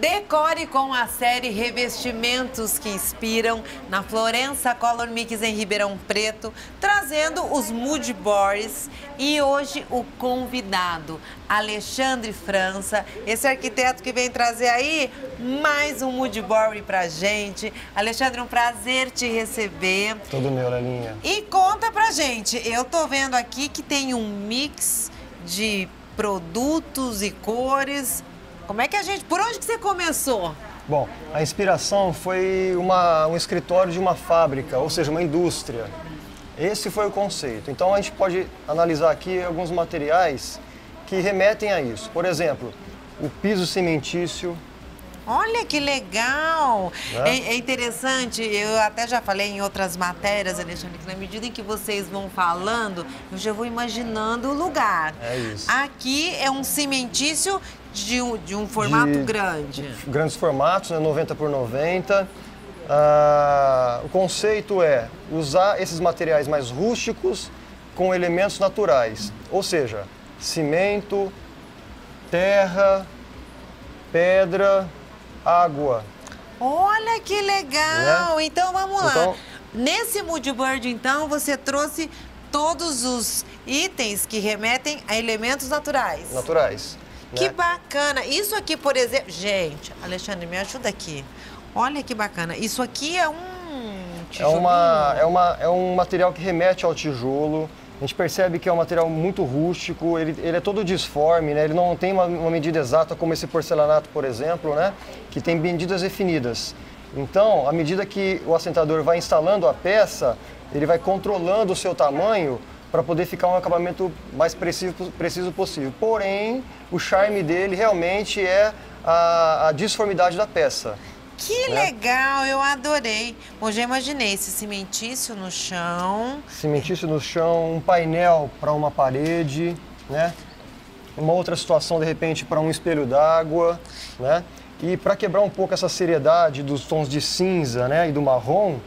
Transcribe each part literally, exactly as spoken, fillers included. Decore com a série Revestimentos que Inspiram na Florença Color Mix em Ribeirão Preto, trazendo os mood boards e hoje o convidado, Alexandre França, esse arquiteto que vem trazer aí mais um mood board pra gente. Alexandre, um prazer te receber. Tudo meu, Lelinha. E conta pra gente, eu tô vendo aqui que tem um mix de produtos e cores. Como é que a gente... Por onde que você começou? Bom, a inspiração foi uma, um escritório de uma fábrica, ou seja, uma indústria. Esse foi o conceito. Então a gente pode analisar aqui alguns materiais que remetem a isso. Por exemplo, o piso cimentício. Olha que legal! É, é interessante, eu até já falei em outras matérias, Alexandre, que na medida em que vocês vão falando, eu já vou imaginando o lugar. É isso. Aqui é um cimentício de, de um formato de, grande. De grandes formatos, né? noventa por noventa. Ah, o conceito é usar esses materiais mais rústicos com elementos naturais, ou seja, cimento, terra, pedra... água. Olha que legal! Né? Então vamos lá. Então, nesse mood board, então, você trouxe todos os itens que remetem a elementos naturais. Naturais. Que né? bacana! Isso aqui, por exemplo... Gente, Alexandre, me ajuda aqui. Olha que bacana. Isso aqui é um tijolo. É, uma, é, uma, é um material que remete ao tijolo. A gente percebe que é um material muito rústico, ele, ele é todo disforme, né? Ele não tem uma, uma medida exata como esse porcelanato, por exemplo, né? Que tem medidas definidas. Então, à medida que o assentador vai instalando a peça, ele vai controlando o seu tamanho para poder ficar um acabamento mais preciso, preciso possível. Porém, o charme dele realmente é a, a disformidade da peça. Que né? legal, eu adorei. Bom, já imaginei esse cimentício no chão. Cimentício no chão, um painel para uma parede, né? Uma outra situação, de repente, para um espelho d'água, né? E para quebrar um pouco essa seriedade dos tons de cinza, né? E do marrom,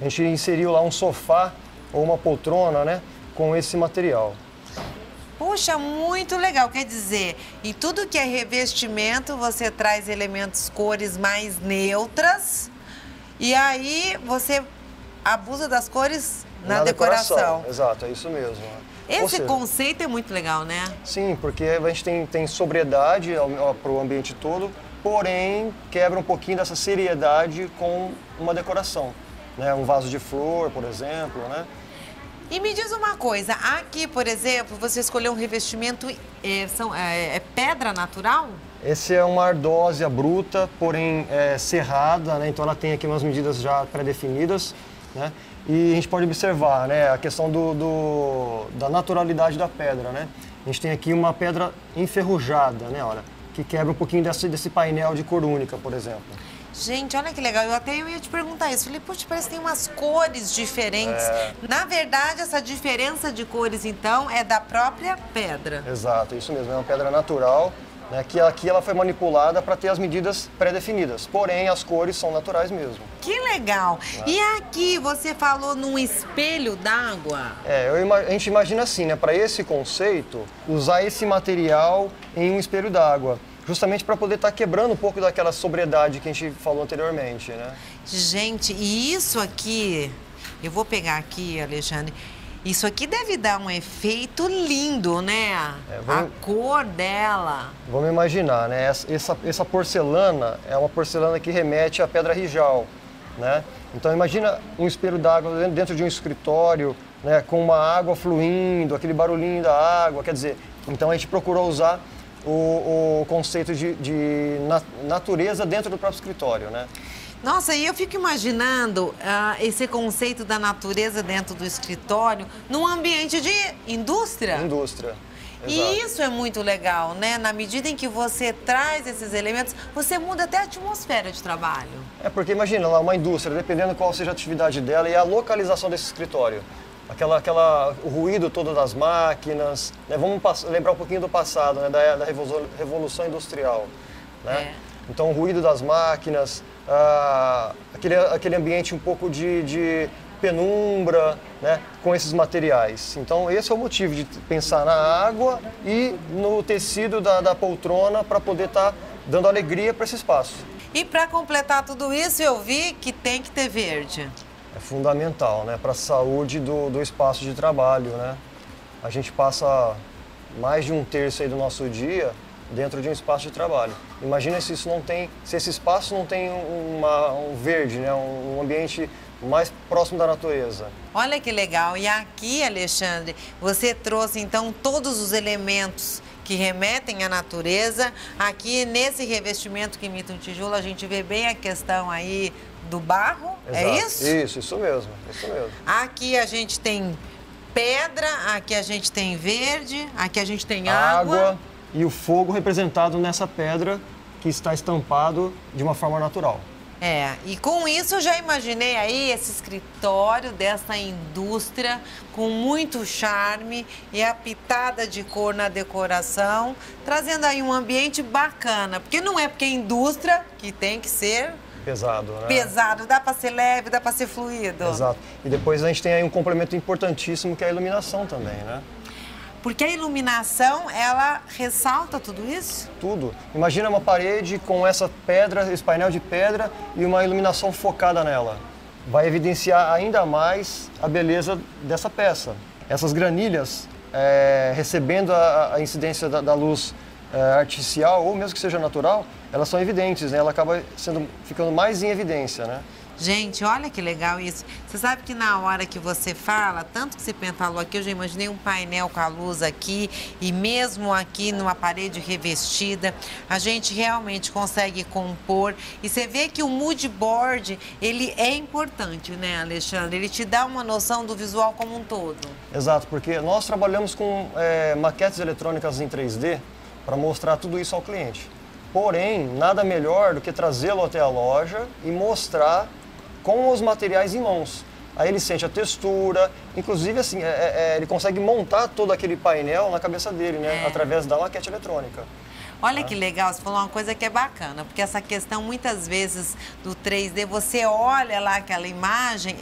a gente inseriu lá um sofá ou uma poltrona, né? Com esse material. Puxa, muito legal. Quer dizer, em tudo que é revestimento, você traz elementos, cores mais neutras. E aí você abusa das cores na, na decoração. decoração. Exato, é isso mesmo. Esse seja, conceito é muito legal, né? Sim, porque a gente tem, tem sobriedade para o ambiente todo, porém quebra um pouquinho dessa seriedade com uma decoração. Né? Um vaso de flor, por exemplo, né? E me diz uma coisa, aqui, por exemplo, você escolheu um revestimento, é, são, é, é pedra natural? Esse é uma ardósia bruta, porém é, serrada, né? Então ela tem aqui umas medidas já pré-definidas, né? E a gente pode observar, né? A questão do, do, da naturalidade da pedra, né? A gente tem aqui uma pedra enferrujada, né? Olha, que quebra um pouquinho desse, desse painel de cor única, por exemplo. Gente, olha que legal, eu até ia te perguntar isso, falei, poxa, parece que tem umas cores diferentes. É... Na verdade, essa diferença de cores, então, é da própria pedra. Exato, isso mesmo, é uma pedra natural, né, que aqui ela foi manipulada para ter as medidas pré-definidas, porém as cores são naturais mesmo. Que legal! Né? E aqui você falou num espelho d'água? É, eu, a gente imagina assim, né, para esse conceito, usar esse material em um espelho d'água. Justamente para poder estar tá quebrando um pouco daquela sobriedade que a gente falou anteriormente, né? Gente, e isso aqui, eu vou pegar aqui, Alexandre, isso aqui deve dar um efeito lindo, né? É, vamos, a cor dela. Vamos imaginar, né? Essa, essa porcelana é uma porcelana que remete à pedra rijal, né? Então imagina um espelho d'água dentro de um escritório, né? Com uma água fluindo, aquele barulhinho da água, quer dizer, então a gente procurou usar... O, o conceito de, de natureza dentro do próprio escritório, né? Nossa, e eu fico imaginando uh, esse conceito da natureza dentro do escritório num ambiente de indústria. Indústria. Exato. E isso é muito legal, né? Na medida em que você traz esses elementos, você muda até a atmosfera de trabalho. É, porque imagina lá uma indústria, dependendo qual seja a atividade dela e a localização desse escritório. Aquela, aquela, o ruído todo das máquinas, né? Vamos passar, lembrar um pouquinho do passado, né? da, da Revolução, revolução Industrial. Né? É. Então, o ruído das máquinas, ah, aquele, aquele ambiente um pouco de, de penumbra, né? Com esses materiais. Então, esse é o motivo de pensar na água e no tecido da, da poltrona para poder estar tá dando alegria para esse espaço. E para completar tudo isso, eu vi que tem que ter verde. É fundamental, né, para a saúde do, do espaço de trabalho, né? A gente passa mais de um terço aí do nosso dia dentro de um espaço de trabalho. Imagina se isso não tem, se esse espaço não tem uma, um verde, né, um ambiente mais próximo da natureza. Olha que legal! E aqui, Alexandre, você trouxe então todos os elementos que remetem à natureza. Aqui nesse revestimento que imita um tijolo, a gente vê bem a questão aí do barro. Exato. É isso? Isso, isso mesmo, isso mesmo. Aqui a gente tem pedra, aqui a gente tem verde, aqui a gente tem água. Água e o fogo representado nessa pedra que está estampado de uma forma natural. É, e com isso eu já imaginei aí esse escritório dessa indústria com muito charme e a pitada de cor na decoração, trazendo aí um ambiente bacana, porque não é porque é indústria que tem que ser pesado, né? Pesado, dá para ser leve, dá para ser fluido. Exato, e depois a gente tem aí um complemento importantíssimo que é a iluminação também, né? Porque a iluminação, ela ressalta tudo isso? Tudo. Imagina uma parede com essa pedra, esse painel de pedra e uma iluminação focada nela. Vai evidenciar ainda mais a beleza dessa peça. Essas granilhas, é, recebendo a, a incidência da, da luz é, artificial, ou mesmo que seja natural, elas são evidentes, né? Ela acaba sendo, ficando mais em evidência, né? Gente, olha que legal isso. Você sabe que na hora que você fala, tanto que você falou aqui, eu já imaginei um painel com a luz aqui e mesmo aqui numa parede revestida, a gente realmente consegue compor. E você vê que o mood board, ele é importante, né, Alexandre? Ele te dá uma noção do visual como um todo. Exato, porque nós trabalhamos com é, maquetes eletrônicas em três D para mostrar tudo isso ao cliente. Porém, nada melhor do que trazê-lo até a loja e mostrar com os materiais em mãos. Aí ele sente a textura, inclusive assim, é, é, ele consegue montar todo aquele painel na cabeça dele, né? É. Através da maquete eletrônica. Olha é. que legal, você falou uma coisa que é bacana, porque essa questão muitas vezes do três D, você olha lá aquela imagem,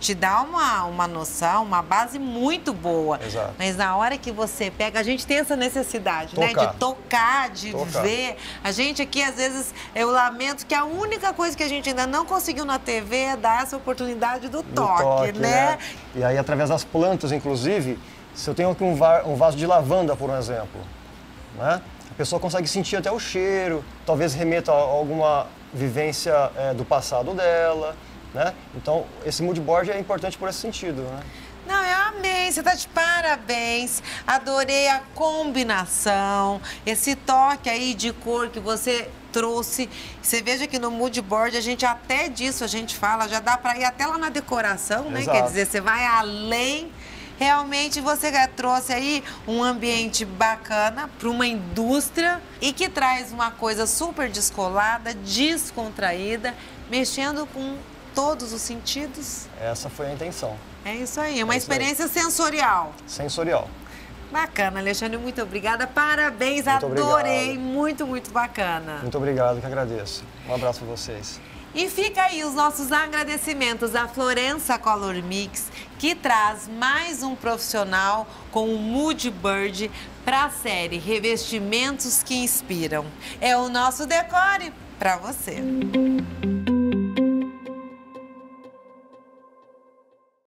te dá uma, uma noção, uma base muito boa. Exato. Mas na hora que você pega, a gente tem essa necessidade, tocar, né? De tocar, de tocar. ver. A gente aqui, às vezes, eu lamento que a única coisa que a gente ainda não conseguiu na T V é dar essa oportunidade do, do toque, toque, né? né? E aí, através das plantas, inclusive, se eu tenho aqui um, va um vaso de lavanda, por um exemplo, né? A pessoa consegue sentir até o cheiro, talvez remeta a alguma vivência é, do passado dela, né? Então, esse mood board é importante por esse sentido, né? Não, eu amei, você tá de parabéns, adorei a combinação, esse toque aí de cor que você trouxe. Você veja que no mood board, a gente até disso a gente fala, já dá para ir até lá na decoração, né? Exato. Quer dizer, você vai além. Realmente você trouxe aí um ambiente bacana para uma indústria e que traz uma coisa super descolada, descontraída, mexendo com todos os sentidos? Essa foi a intenção. É isso aí, uma é isso experiência aí. sensorial. Sensorial. Bacana, Alexandre, muito obrigada, parabéns, muito adorei, obrigado. muito, muito bacana. Muito obrigado, que agradeço. Um abraço para vocês. E fica aí os nossos agradecimentos à Florença Color Mix, que traz mais um profissional com o mood board para a série Revestimentos que Inspiram. É o nosso decore para você.